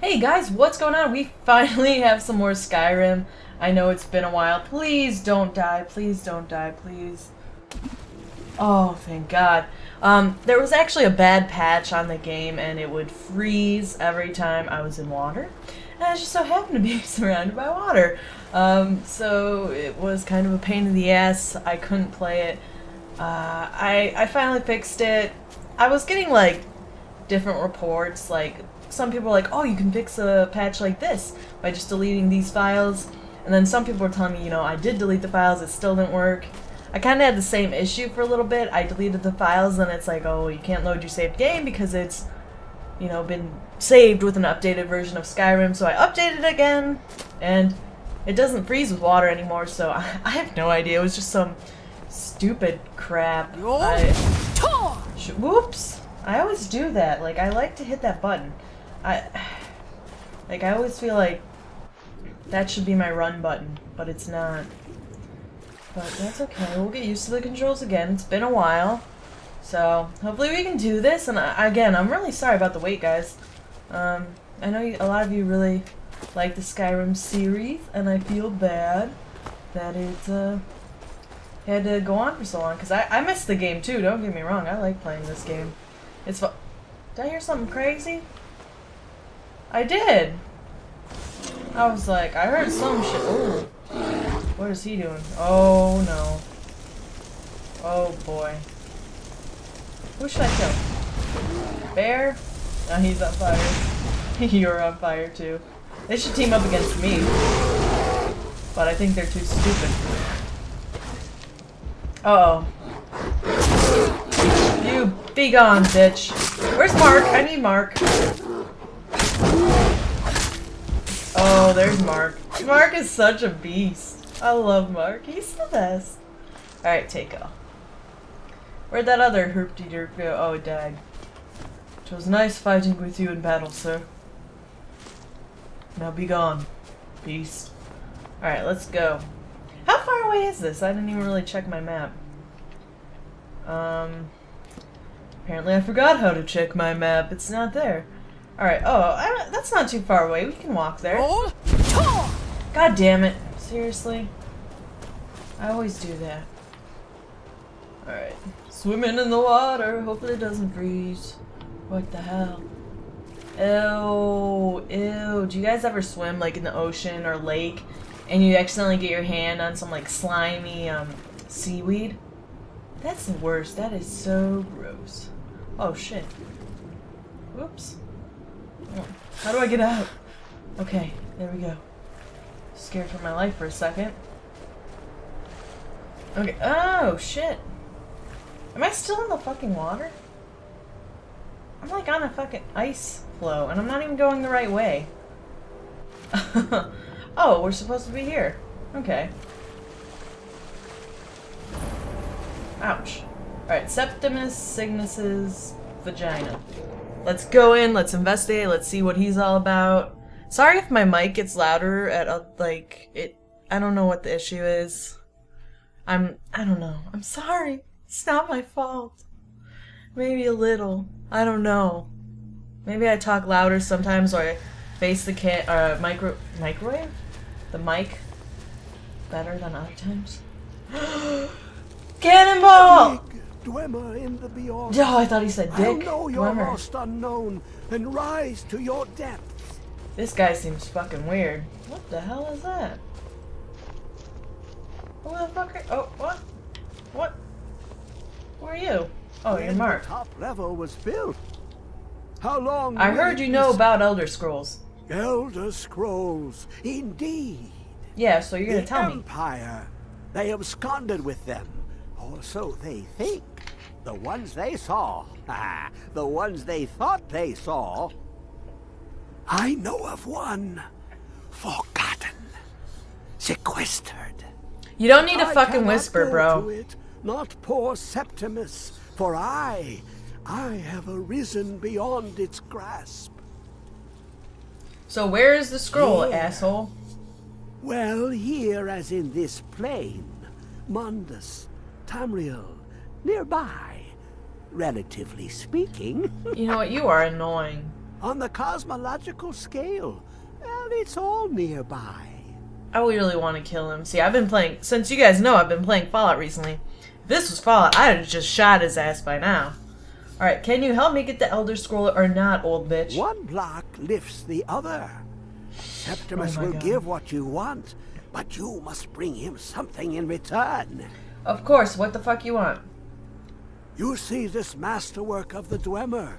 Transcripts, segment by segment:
Hey guys, what's going on? We finally have some more Skyrim. I know it's been a while. Please don't die. Please don't die. Please. Oh, thank God. There was actually a bad patch on the game and it would freeze every time I was in water. And I just so happened to be surrounded by water. So it was kind of a pain in the ass. I couldn't play it. I finally fixed it. I was getting like different reports, like some people were like, oh, you can fix a patch like this by just deleting these files. And then some people were telling me, you know, I did delete the files, it still didn't work. I kind of had the same issue for a little bit. I deleted the files and it's like, oh, you can't load your saved game because it's, you know, been saved with an updated version of Skyrim. So I updated it again and it doesn't freeze with water anymore. So I have no idea. It was just some stupid crap. Whoops. I always do that. Like, I like to hit that button. I always feel like that should be my run button, but it's not. But that's okay, we'll get used to the controls again. It's been a while, so hopefully we can do this. And again, I'm really sorry about the wait, guys. I know a lot of you really like the Skyrim series, and I feel bad that it had to go on for so long, because I missed the game too, don't get me wrong. I like playing this game. It's fun. Did I hear something crazy? I did! I was like, I heard some shit. Ooh. What is he doing? Oh no. Oh boy. Who should I kill? Bear? No, he's on fire. You're on fire too. They should team up against me. But I think they're too stupid. Uh oh. You be gone, bitch. Where's Mark? I need Mark. Oh, there's Mark. Mark is such a beast. I love Mark. He's the best. Alright, Takeo. Where'd that other herp-de-derp go? Oh, it died. 'Twas nice fighting with you in battle, sir. Now be gone, beast. Alright, let's go. How far away is this? I didn't even really check my map. Apparently I forgot how to check my map. It's not there. Alright, oh, that's not too far away. We can walk there. God damn it. Seriously? I always do that. Alright. Swimming in the water. Hopefully it doesn't freeze. What the hell? Ew. Ew. Do you guys ever swim, like, in the ocean or lake, and you accidentally get your hand on some, like, slimy, seaweed? That's the worst. That is so gross. Oh, shit. Whoops. How do I get out? Okay, there we go. Scared for my life for a second. Okay, oh shit. Am I still in the fucking water? I'm like on a fucking ice floe and I'm not even going the right way. Oh, we're supposed to be here. Okay. Ouch. Alright, Septimus Signus's vagina. Let's go in, let's investigate, let's see what he's all about. Sorry if my mic gets louder at, like, it, I don't know what the issue is. I don't know. I'm sorry. It's not my fault. Maybe a little. I don't know. Maybe I talk louder sometimes or I face the microwave? The mic better than other times. Cannonball! Dwemer in the beyond. Oh, I thought he said dick. I know you're most unknown and rise to your depths. This guy seems fucking weird. What the hell is that? Who the fuck are, oh, what? What? Who are you? Oh, you're Mark. Top level was built. How long? I heard you know about Elder Scrolls. Elder Scrolls, indeed. Yeah, so you're gonna tell me. The Empire. They absconded with them. Or so they think. The ones they saw. The ones they thought they saw. I know of one. Forgotten. Sequestered. You don't need to fucking whisper, bro. It, not poor Septimus, for I have arisen beyond its grasp. So where is the scroll, here. Asshole? Well, here as in this plain. Mundus. Tamriel, nearby, relatively speaking. You know what? You are annoying. on the cosmological scale, and it's all nearby. I really want to kill him. See, I've been playing, since you guys know I've been playing Fallout recently. If this was Fallout, I'd have just shot his ass by now. Alright, can you help me get the Elder Scroll or not, old bitch? One block lifts the other. Septimus will give what you want, but you must bring him something in return. Of course, what the fuck you want? You see this masterwork of the Dwemer,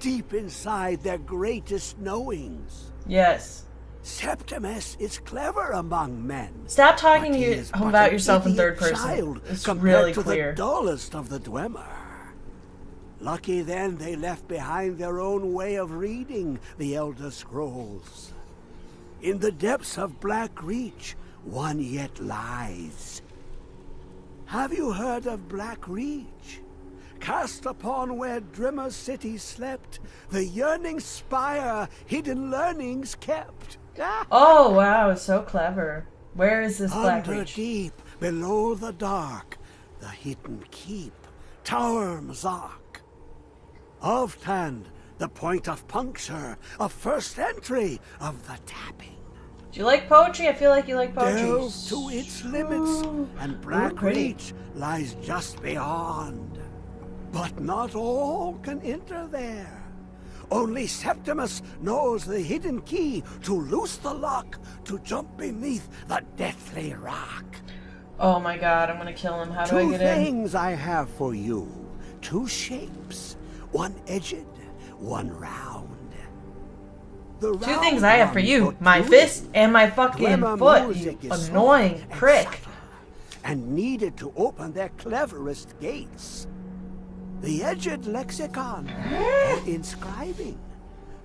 deep inside their greatest knowings. Yes. Septimus is clever among men. Stop talking about yourself in third person. It's really clear. The dullest of the Dwemer. Lucky then they left behind their own way of reading the Elder Scrolls. In the depths of Blackreach, one yet lies. Have you heard of Blackreach? Cast upon where Dwemer's city slept, the yearning spire hidden learnings kept. Oh wow, so clever. Where is this Blackreach? Under deep, below the dark, the hidden keep, Tower Mzark. Offhand, the point of puncture, of first entry, of the tapping. Do you like poetry? I feel like you like poetry. Delve to its limits, and Blackreach lies just beyond. But not all can enter there. Only Septimus knows the hidden key to loose the lock, to jump beneath the deathly rock. Oh my god, I'm gonna kill him. How do I get in? Two things I have for you. Two shapes. One edged, one round. Two things I have for you. My fist and my fucking foot, you annoying prick. And needed to open their cleverest gates. The edged lexicon, inscribing.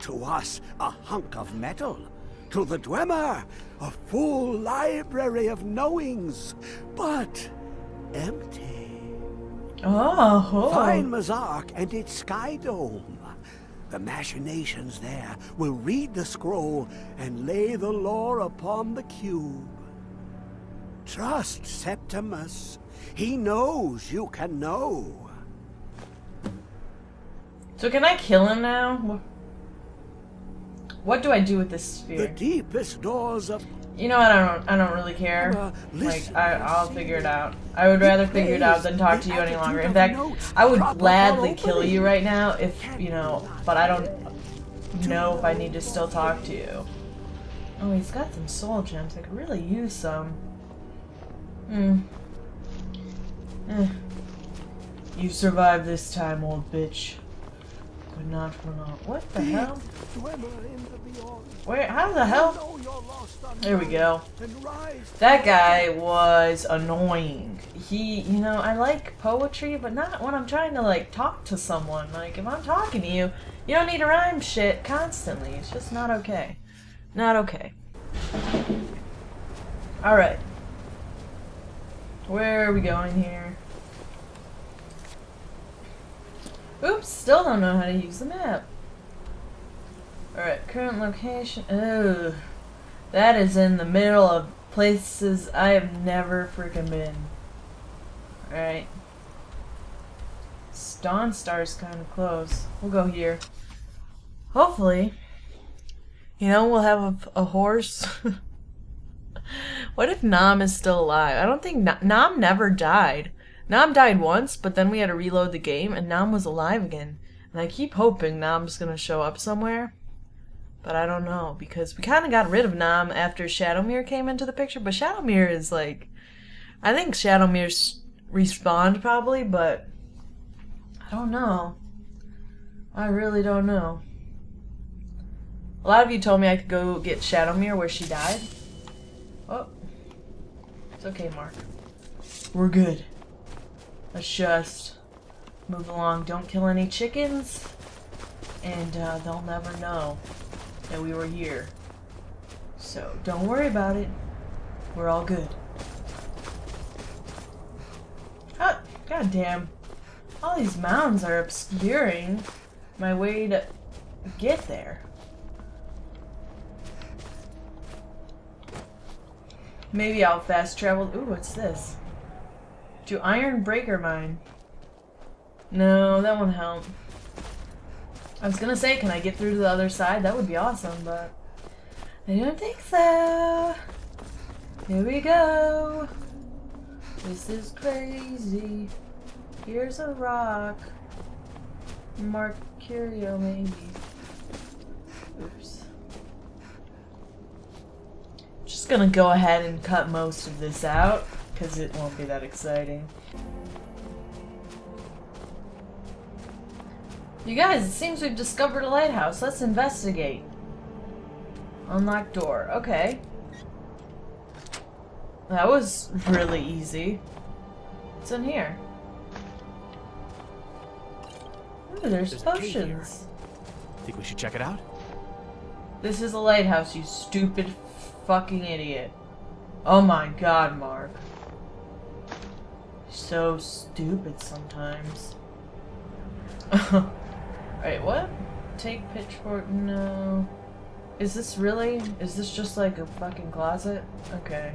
To us, a hunk of metal. To the Dwemer, a full library of knowings, but empty. Oh. Find Mzark and its sky dome. The machinations there will read the scroll and lay the lore upon the cube. Trust Septimus. He knows you can know. So can I kill him now? What do I do with this sphere? The deepest doors of... You know, I don't really care. Like, I'll figure it out. I would rather figure it out than talk to you any longer. In fact, I would gladly kill you right now if, you know, but I don't know if I need to still talk to you. Oh, he's got some soul gems. I could really use some. You survived this time, old bitch. Could not run out. What the hell? Wait, how the hell? There we go. That guy was annoying. He, you know, I like poetry, but not when I'm trying to, like, talk to someone. Like, if I'm talking to you, you don't need to rhyme shit constantly. It's just not okay. Not okay. Alright. Where are we going here? Oops, still don't know how to use the map. Alright, current location. Oh, that is in the middle of places I have never freaking been. Alright. Dawnstar's kind of close. We'll go here. Hopefully, you know, we'll have a horse. What if Nam is still alive? I don't think Nam never died. Nam died once, but then we had to reload the game, and Nam was alive again. And I keep hoping Nam's gonna show up somewhere, but I don't know, because we kind of got rid of Nam after Shadowmere came into the picture, but Shadowmere is like... I think Shadowmere's respawned probably, but I don't know. I really don't know. A lot of you told me I could go get Shadowmere where she died. Oh. It's okay, Mark. We're good. Let's just move along. Don't kill any chickens, and they'll never know that we were here. So don't worry about it. We're all good. Oh, goddamn! All these mounds are obscuring my way to get there. Maybe I'll fast travel. Ooh, what's this? To Iron Breaker Mine. No, that won't help. I was gonna say, can I get through to the other side? That would be awesome, but I don't think so. Here we go. This is crazy. Here's a rock. Marcurio, maybe. Oops. Just gonna go ahead and cut most of this out, because it won't be that exciting. You guys, it seems we've discovered a lighthouse. Let's investigate. Unlock door. Okay. That was really easy. What's in here? Ooh, there's potions. Think we should check it out? This is a lighthouse, you stupid fucking idiot. Oh my god, Mark. So stupid sometimes. Alright, what? Take pitchfork? No. Is this really? Is this just like a fucking closet? Okay.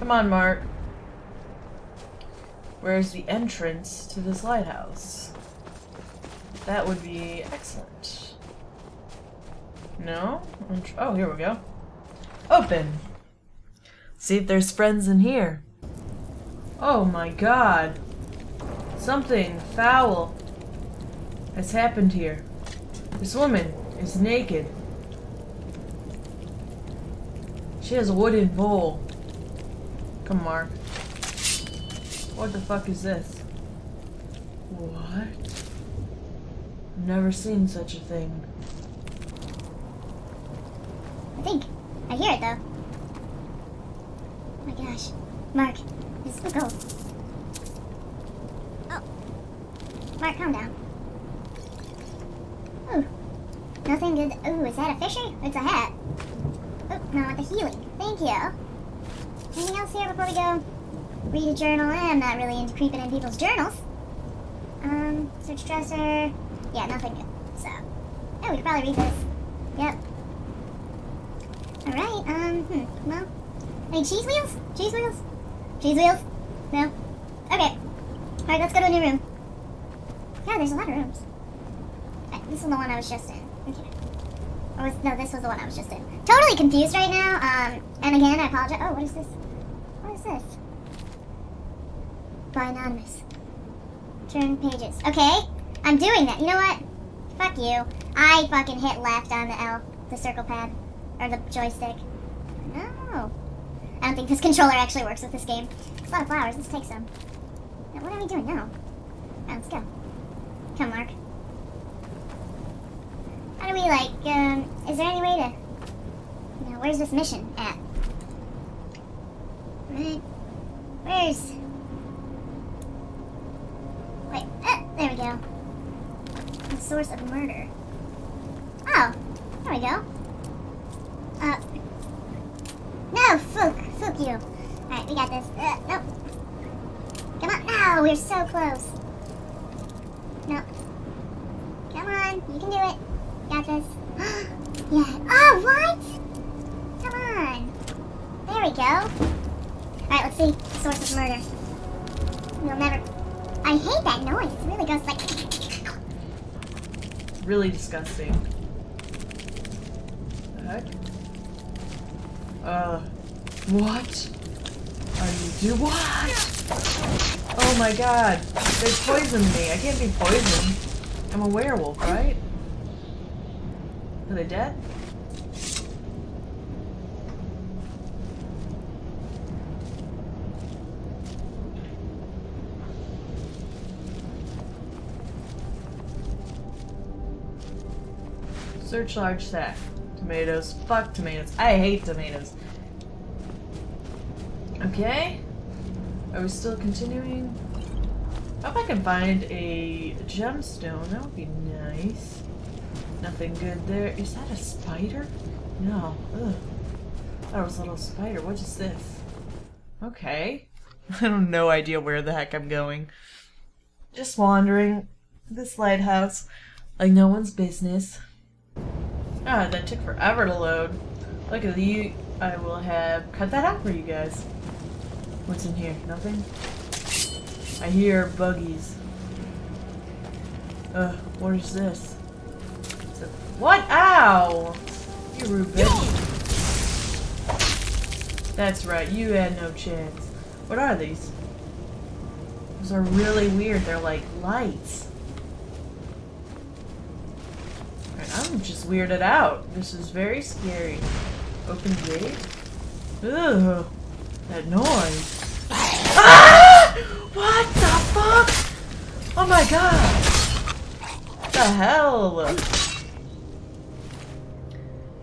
Come on, Mark. Where's the entrance to this lighthouse? That would be excellent. No? Oh, here we go. Open! See if there's friends in here. Oh my god. Something foul has happened here. This woman is naked. She has a wooden bowl. Come on, Mark. What the fuck is this? What? I've never seen such a thing. I think I hear it though. Oh my gosh. Mark, this is so cold. Oh. Mark, calm down. Ooh. Nothing good. Ooh, is that a fishy? It's a hat. Oh, no, it's a healing. Thank you. Anything else here before we go? Read a journal. I'm not really into creeping in people's journals. Search dresser. Yeah, nothing good. So, oh, we could probably read this. Yep. Alright, well. Any cheese wheels? Cheese wheels? Cheese wheels? No? Okay. Alright, let's go to a new room. Yeah, there's a lot of rooms. Alright, this is the one I was just in. Okay. Or was, no, this was the one I was just in. Totally confused right now, and again, I apologize. Oh, what is this? What is this? By anonymous. Turn pages. Okay, I'm doing that. You know what? Fuck you. I fucking hit left on the L, the circle pad, or the joystick. No. I don't think this controller actually works with this game. It's a lot of flowers. Let's take some. Now, what are we doing now? Right, let's go. Come, Mark. How do we, like, is there any way to... Now, where's this mission at? Right. Where's... Wait, there we go. The source of murder. Oh, there we go. No, fuck you. Alright, we got this. Nope. Come on, no, we're so close. Nope. Come on, you can do it. Got this. Yeah. Oh, what? Come on. There we go. Alright, let's see. Source of murder. You'll never... I hate that noise. It really goes like... Really disgusting. The heck? What? Are you doing? What? Oh my god. They poisoned me. I can't be poisoned. I'm a werewolf, right? Are they dead? Search large sack. Tomatoes. Fuck tomatoes. I hate tomatoes. Okay. Are we still continuing? I hope I can find a gemstone. That would be nice. Nothing good there. Is that a spider? No. Ugh. That was a little spider. What is this? Okay. I have no idea where the heck I'm going. Just wandering this lighthouse like no one's business. Ah, that took forever to load. Look at you. I will have cut that out for you guys. What's in here? Nothing? I hear buggies. What is this? What? Ow! You rude bitch. That's right, you had no chance. What are these? Those are really weird. They're like lights. Alright, I'm just weirded out. This is very scary. Open gate? Ugh. That noise. Ah! What the fuck? Oh my god! What the hell?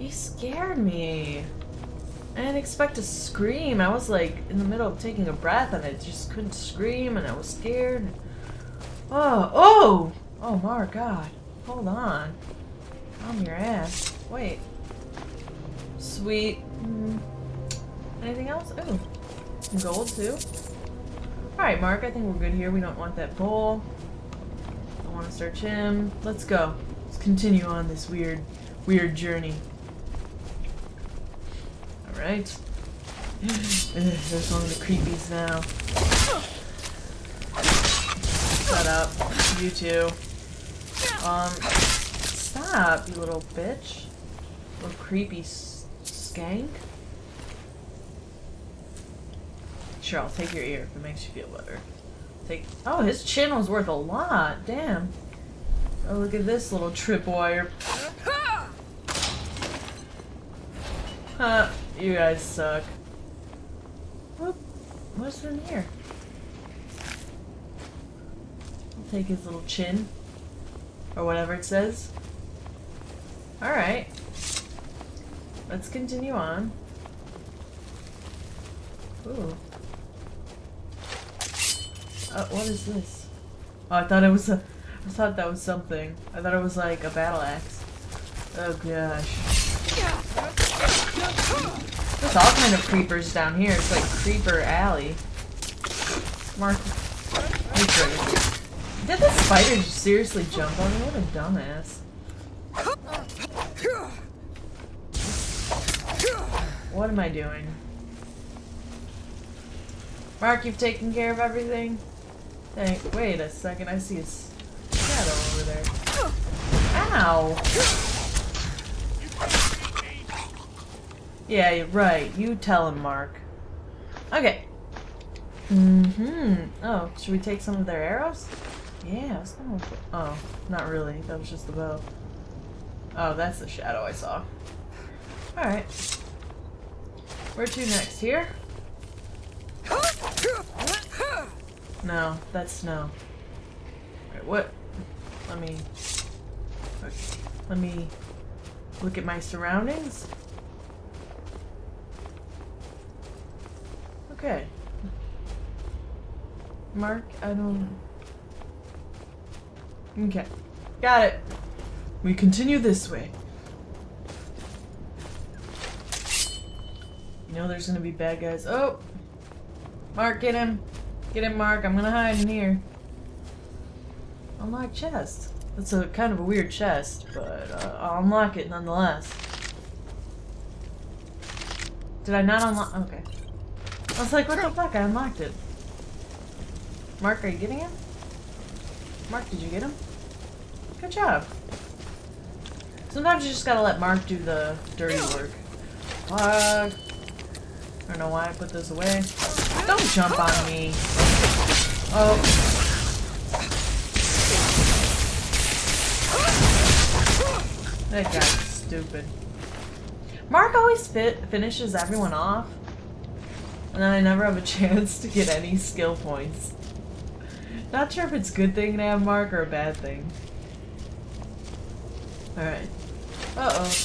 You scared me. I didn't expect to scream. I was like in the middle of taking a breath and I just couldn't scream and I was scared. Oh, oh! Oh my god. Hold on. Calm your ass. Wait. Sweet. Anything else? Oh. Gold too. Alright, Mark, I think we're good here. We don't want that bowl. I want to search him. Let's go. Let's continue on this weird journey. Alright. There's one of the creepies now. Shut up. You two. Stop, you little bitch. Little creepy skank. Sure, I'll take your ear if it makes you feel better. Take. Oh, his chin was worth a lot. Damn. Oh, look at this little tripwire. Huh, you guys suck. Whoop. What's in here? I'll take his little chin. Or whatever it says. Alright. Let's continue on. Ooh. What is this? Oh, I thought that was something. I thought it was like a battle axe. Oh gosh. There's all kind of creepers down here. It's like Creeper Alley. Mark. Did the spider seriously jump on me? What a dumbass. What am I doing? Mark, you've taken care of everything? Wait a second, I see a shadow over there. Ow! Yeah, you're right. You tell him, Mark. Okay. Oh, should we take some of their arrows? Yeah, I was gonna... Oh, not really. That was just the bow. Oh, that's the shadow I saw. Alright. Where to next? Here? No, that's snow. Alright, what? Let me look at my surroundings. Okay. Mark, okay. Got it. We continue this way. You know there's gonna be bad guys. Oh! Mark, get him! Get him, Mark. I'm gonna hide in here. Unlock chest. That's a kind of a weird chest, but I'll unlock it nonetheless. Did I not unlock? Okay. I was like, what the fuck? I unlocked it. Mark, are you getting him? Mark, did you get him? Good job. Sometimes you just gotta let Mark do the dirty work. Fuck. I don't know why I put this away. Don't jump on me. Oh. That guy's stupid. Mark always finishes everyone off. And then I never have a chance to get any skill points. Not sure if it's a good thing to have Mark or a bad thing. Alright. Uh-oh.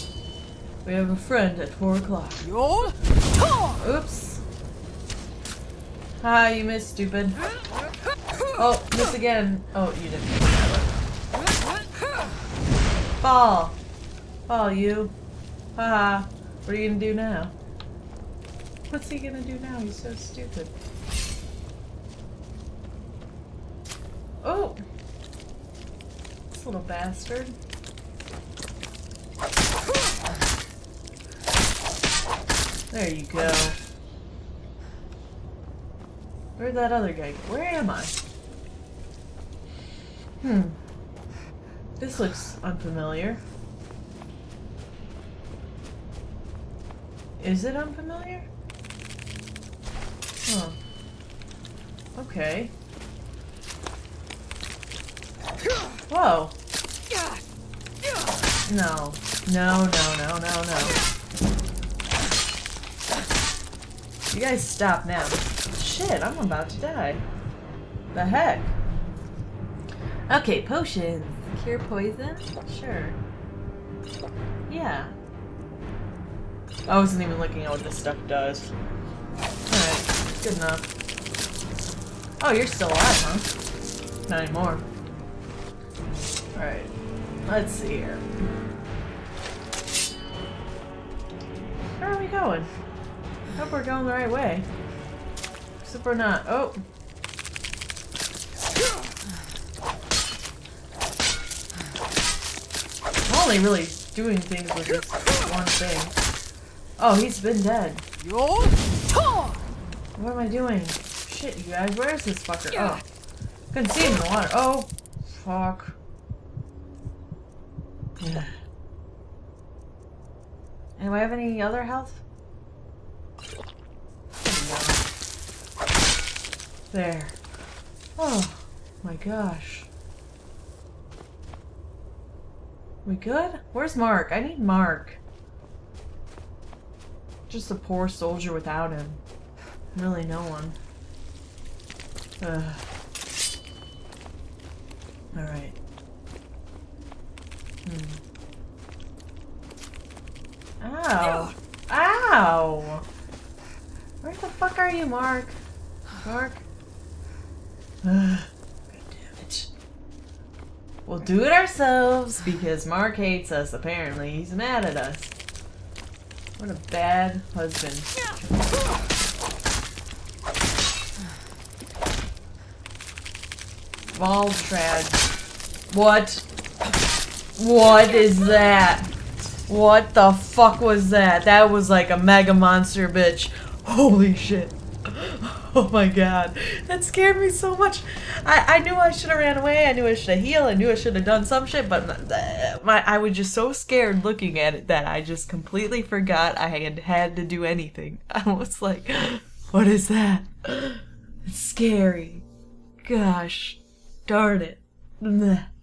We have a friend at 4 o'clock. Oops. Ah, you missed, stupid. Oh, miss again. Oh, you didn't miss that one. Fall. Fall, you. Haha. What are you gonna do now? What's he gonna do now? He's so stupid. Oh! This little bastard. There you go. Where'd that other guy go? Where am I? This looks unfamiliar. Is it unfamiliar? Huh. Okay. Whoa. No. No, no, no, no, no. You guys stop now. Shit, I'm about to die. The heck? Okay, potions. Cure poison? Sure. Yeah. I wasn't even looking at what this stuff does. Alright, good enough. Oh, you're still alive, huh? Not anymore. Alright, let's see here. Where are we going? I hope we're going the right way. Except we're not. Oh! I'm only really doing things with this one thing. Oh, he's been dead. What am I doing? Shit, you guys, where is this fucker? Oh. Couldn't see him in the water. Oh, fuck. Yeah. And do I have any other health? No. There. Oh, my gosh. We good? Where's Mark? I need Mark. Just a poor soldier without him. Really, no one. Alright. Ow! Ow! Where the fuck are you, Mark? Mark? God damn it. We'll do it ourselves because Mark hates us, apparently. He's mad at us. What a bad husband. Voltrad. What? What is that? What the fuck was that? That was like a mega monster, bitch. Holy shit. Oh my god. That scared me so much. I knew I should have ran away. I knew I should have healed. I knew I should have done some shit, but I was just so scared looking at it that I just completely forgot I had to do anything. I was like, what is that? It's scary. Gosh. Darn it.